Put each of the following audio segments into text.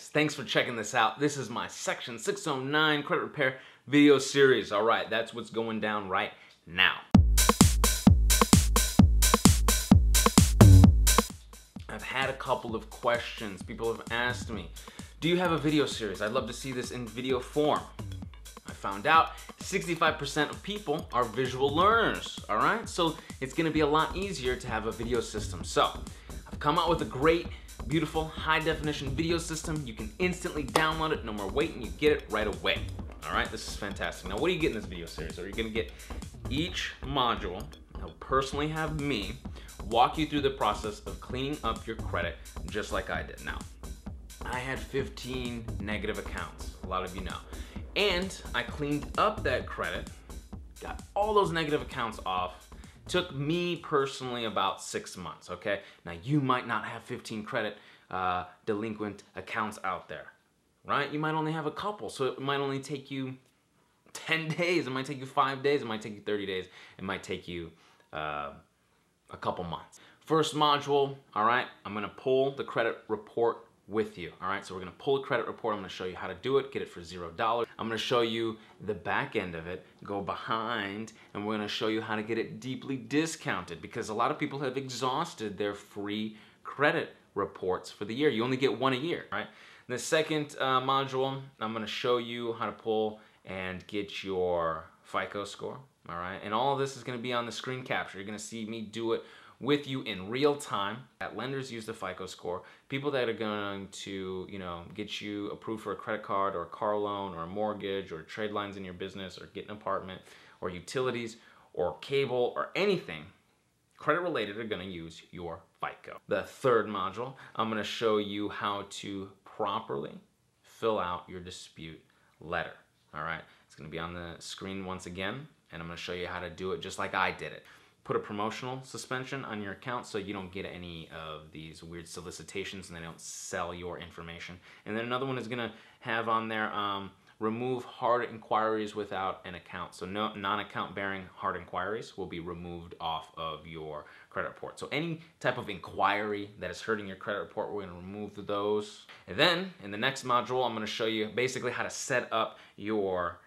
Thanks for checking this out. This is my Section 609 credit repair video series. All right, that's what's going down right now. I've had a couple of questions. People have asked me, do you have a video series? I'd love to see this in video form. I found out 65% of people are visual learners, all right? So it's gonna be a lot easier to have a video system. So I've come out with a great, beautiful, high definition video system. You can instantly download it, no more waiting, you get it right away. All right, this is fantastic. Now, what do you get in this video series? Are you gonna get each module? I'll personally have me walk you through the process of cleaning up your credit just like I did. Now, I had 15 negative accounts, a lot of you know. And I cleaned up that credit, got all those negative accounts off. Took me personally about 6 months, okay? Now, you might not have 15 credit delinquent accounts out there, right? You might only have a couple, so it might only take you 10 days, it might take you 5 days, it might take you 30 days, it might take you a couple months. First module, all right, I'm gonna pull the credit report with you, all right? So we're gonna pull a credit report. I'm gonna show you how to do it, get it for $0. I'm gonna show you the back end of it, go behind, and we're gonna show you how to get it deeply discounted because a lot of people have exhausted their free credit reports for the year. You only get one a year, right? In the second module, I'm gonna show you how to pull and get your FICO score, all right? And all of this is gonna be on the screen capture. You're gonna see me do it with you in real time. That lenders use the FICO score. People that are going to, you know, get you approved for a credit card or a car loan or a mortgage or trade lines in your business or get an apartment or utilities or cable or anything credit related are gonna use your FICO. The third module, I'm gonna show you how to properly fill out your dispute letter, all right? It's gonna be on the screen once again, and I'm gonna show you how to do it just like I did it. Put a promotional suspension on your account so you don't get any of these weird solicitations and they don't sell your information. And then another one is gonna have on there, remove hard inquiries without an account. So no non-account bearing hard inquiries will be removed off of your credit report. So any type of inquiry that is hurting your credit report, we're gonna remove those. And then in the next module, I'm gonna show you basically how to set up your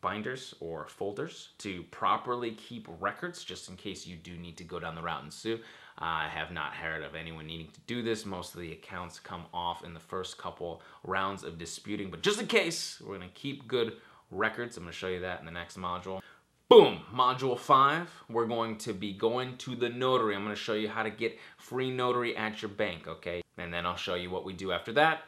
binders or folders to properly keep records just in case you do need to go down the route and sue. I have not heard of anyone needing to do this. Most of the accounts come off in the first couple rounds of disputing, but just in case, we're gonna keep good records. I'm gonna show you that in the next module. Boom, module 5, we're going to be going to the notary. I'm gonna show you how to get free notary at your bank, okay? And then I'll show you what we do after that.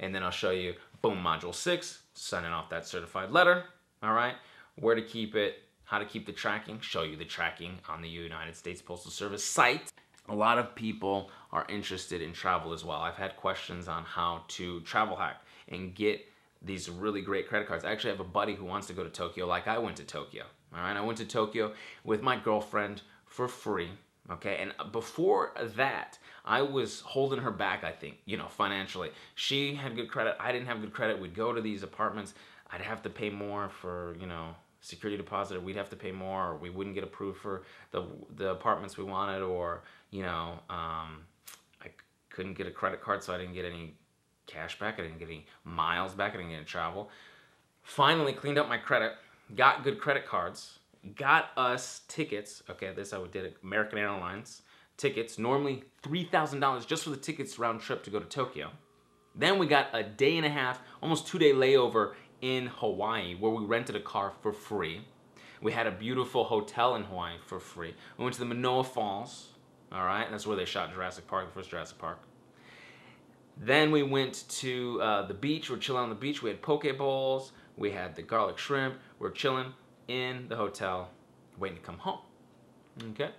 And then I'll show you, boom, module 6, signing off that certified letter. All right, where to keep it, how to keep the tracking, show you the tracking on the United States Postal Service site. A lot of people are interested in travel as well. I've had questions on how to travel hack and get these really great credit cards. I actually have a buddy who wants to go to Tokyo like I went to Tokyo. All right, I went to Tokyo with my girlfriend for free. Okay, and before that, I was holding her back, I think, you know, financially. She had good credit, I didn't have good credit. We'd go to these apartments, I'd have to pay more for, you know, security deposit, or we'd have to pay more, or we wouldn't get approved for the apartments we wanted, or, you know, I couldn't get a credit card, so I didn't get any cash back, I didn't get any miles back, I didn't get any travel. Finally cleaned up my credit, got good credit cards, got us tickets, okay, this I did at American Airlines, tickets, normally $3,000 just for the tickets round trip to go to Tokyo. Then we got a day and a half, almost 2-day layover in Hawaii, where we rented a car for free. We had a beautiful hotel in Hawaii for free. We went to the Manoa Falls, all right? That's where they shot Jurassic Park, the first Jurassic Park. Then we went to the beach. We're chilling on the beach. We had poke bowls. We had the garlic shrimp. We're chilling in the hotel, waiting to come home, okay?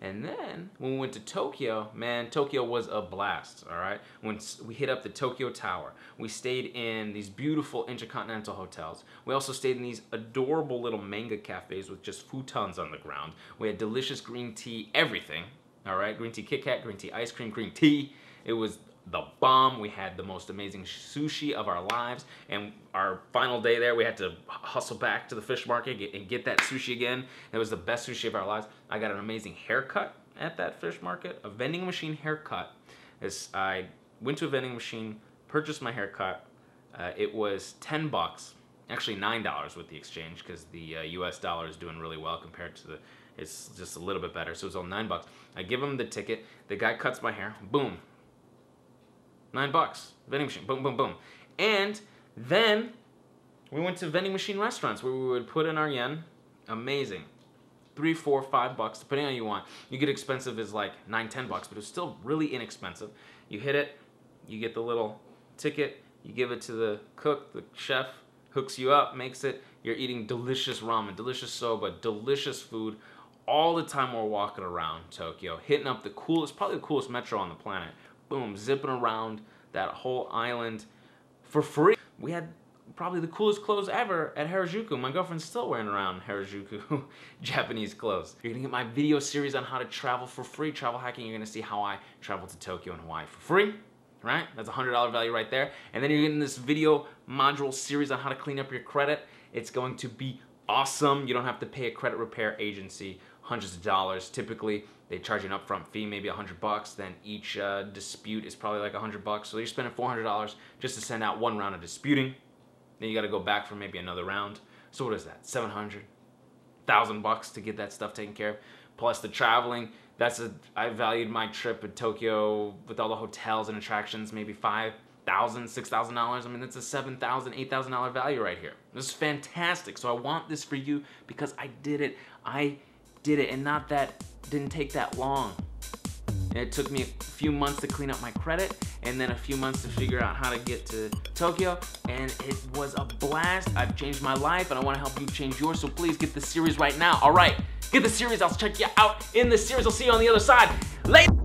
And then when we went to Tokyo, man, Tokyo was a blast, all right? When we hit up the Tokyo Tower, we stayed in these beautiful intercontinental hotels. We also stayed in these adorable little manga cafes with just futons on the ground. We had delicious green tea, everything, all right? Green tea Kit Kat, green tea ice cream, green tea. It was the bomb. We had the most amazing sushi of our lives, and our final day there, we had to hustle back to the fish market and get that sushi again. It was the best sushi of our lives. I got an amazing haircut at that fish market, a vending machine haircut. As I went to a vending machine, purchased my haircut, it was $10, actually $9 with the exchange, because the US dollar is doing really well compared to the, it's just a little bit better, so it was all $9. I give him the ticket, the guy cuts my hair, boom, $9, vending machine, boom, boom, boom. And then we went to vending machine restaurants where we would put in our yen, amazing. $3, $4, $5, depending on what you want. You get expensive as like $9, $10, but it's still really inexpensive. You hit it, you get the little ticket, you give it to the cook, the chef hooks you up, makes it, you're eating delicious ramen, delicious soba, delicious food, all the time we're walking around Tokyo, hitting up the coolest, probably the coolest metro on the planet. Boom, zipping around that whole island for free. We had probably the coolest clothes ever at Harajuku. My girlfriend's still wearing around Harajuku Japanese clothes. You're gonna get my video series on how to travel for free, travel hacking. You're gonna see how I travel to Tokyo and Hawaii for free, right? That's $100 value right there. And then you're getting this video module series on how to clean up your credit. It's going to be awesome. You don't have to pay a credit repair agency hundreds of dollars. Typically, they charge you an upfront fee, maybe $100. Then each dispute is probably like $100. So you're spending $400 just to send out one round of disputing. Then you got to go back for maybe another round. So what is that? $700, $1,000 to get that stuff taken care of. Plus the traveling. That's a. I valued my trip in Tokyo with all the hotels and attractions, maybe $5,000, $6,000. I mean, that's a $7,000, $8,000 value right here. This is fantastic. So I want this for you because I did it. I did it, and not that didn't take that long. And it took me a few months to clean up my credit, and then a few months to figure out how to get to Tokyo, and it was a blast. I've changed my life, and I want to help you change yours, so please get the series right now. All right, get the series. I'll check you out in the series. I'll see you on the other side. Later.